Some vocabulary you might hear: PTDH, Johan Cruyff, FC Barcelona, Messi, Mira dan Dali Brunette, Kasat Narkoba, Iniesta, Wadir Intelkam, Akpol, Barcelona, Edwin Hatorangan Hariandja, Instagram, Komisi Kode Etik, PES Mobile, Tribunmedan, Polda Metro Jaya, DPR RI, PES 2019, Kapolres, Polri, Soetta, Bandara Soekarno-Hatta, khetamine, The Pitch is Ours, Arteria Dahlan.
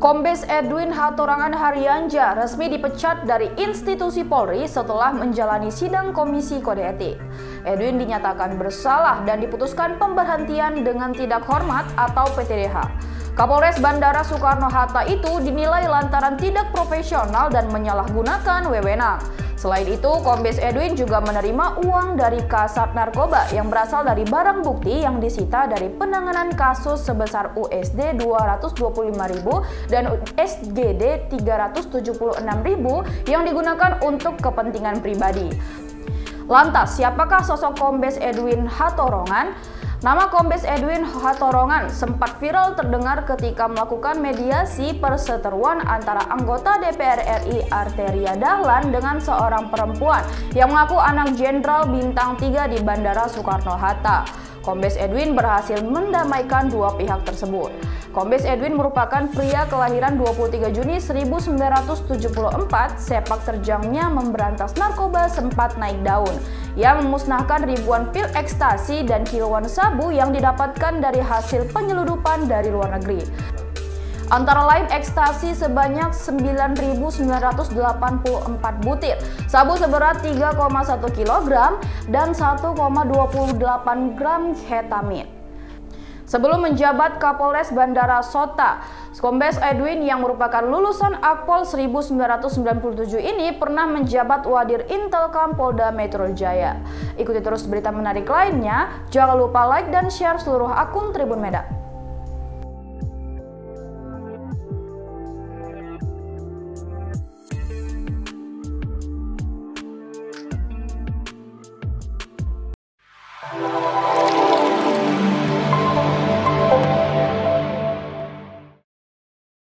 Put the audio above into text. Kombes Edwin Hatorangan Hariandja resmi dipecat dari institusi Polri setelah menjalani sidang Komisi Kode Etik. Edwin dinyatakan bersalah dan diputuskan pemberhentian dengan tidak hormat atau PTDH. Kapolres Bandara Soekarno-Hatta itu dinilai lantaran tidak profesional dan menyalahgunakan wewenang. Selain itu, Kombes Edwin juga menerima uang dari Kasat Narkoba yang berasal dari barang bukti yang disita dari penanganan kasus sebesar USD 225.000 dan SGD 376.000 yang digunakan untuk kepentingan pribadi. Lantas, siapakah sosok Kombes Edwin Hatorangan? Nama Kombes Edwin Hatorangan sempat viral terdengar ketika melakukan mediasi perseteruan antara anggota DPR RI Arteria Dahlan dengan seorang perempuan yang mengaku anak jenderal bintang 3 di Bandara Soekarno-Hatta. Kombes Edwin berhasil mendamaikan dua pihak tersebut. Kombes Edwin merupakan pria kelahiran 23 Juni 1974, sepak terjangnya memberantas narkoba sempat naik daun. Yang memusnahkan ribuan pil ekstasi dan kiloan sabu yang didapatkan dari hasil penyeludupan dari luar negeri. Antara lain ekstasi sebanyak 9.984 butir, sabu seberat 3,1 kg dan 1,28 gram ketamin. Sebelum menjabat Kapolres Bandara Sota, Kombes Edwin yang merupakan lulusan Akpol 1997 ini pernah menjabat Wadir Intelkam Polda Metro Jaya. Ikuti terus berita menarik lainnya, jangan lupa like dan share seluruh akun Tribun Medan.